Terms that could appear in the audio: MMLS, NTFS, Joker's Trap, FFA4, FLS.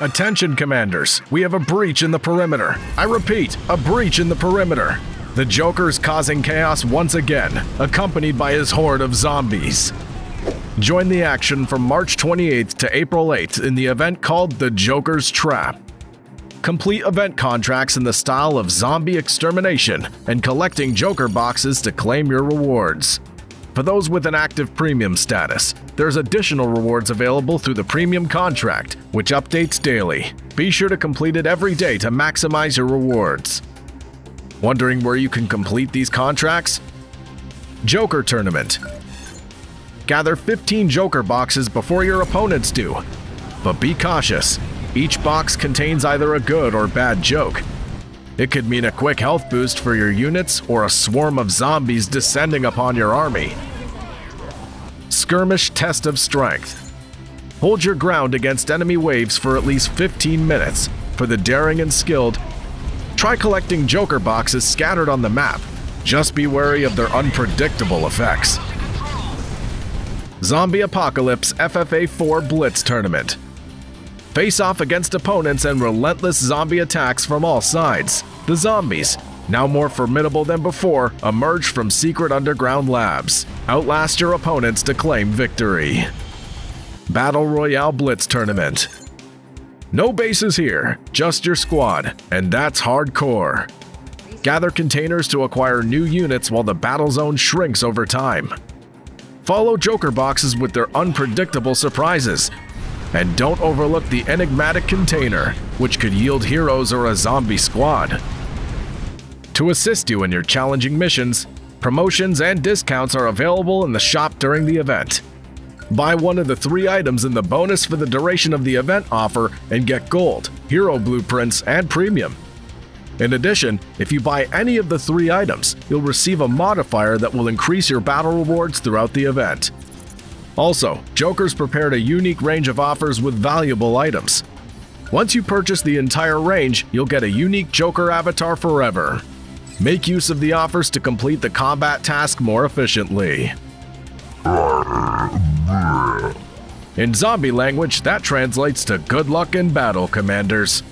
Attention, commanders. We have a breach in the perimeter. I repeat, a breach in the perimeter. The Joker's causing chaos once again, accompanied by his horde of zombies. Join the action from March 28th to April 8th in the event called The Joker's Trap. Complete event contracts in the style of zombie extermination and collecting Joker boxes to claim your rewards. For those with an active premium status, there's additional rewards available through the premium contract, which updates daily. Be sure to complete it every day to maximize your rewards. Wondering where you can complete these contracts? Joker Tournament. Gather 15 Joker boxes before your opponents do, but be cautious. Each box contains either a good or bad joke. It could mean a quick health boost for your units or a swarm of zombies descending upon your army. Skirmish Test of Strength. Hold your ground against enemy waves for at least 15 minutes. For the daring and skilled, try collecting Joker boxes scattered on the map. Just be wary of their unpredictable effects. Zombie Apocalypse FFA4 Blitz Tournament. Face off against opponents and relentless zombie attacks from all sides. The zombies, now more formidable than before, emerge from secret underground labs. Outlast your opponents to claim victory. Battle Royale Blitz Tournament. No bases here, just your squad, and that's hardcore. Gather containers to acquire new units while the battle zone shrinks over time. Follow Joker boxes with their unpredictable surprises. And don't overlook the enigmatic container, which could yield heroes or a zombie squad. To assist you in your challenging missions, promotions and discounts are available in the shop during the event. Buy one of the 3 items in the bonus for the duration of the event offer and get gold, hero blueprints, and premium. In addition, if you buy any of the 3 items, you'll receive a modifier that will increase your battle rewards throughout the event. Also, Joker's prepared a unique range of offers with valuable items. Once you purchase the entire range, you'll get a unique Joker avatar forever. Make use of the offers to complete the combat task more efficiently. In zombie language, that translates to good luck in battle, commanders.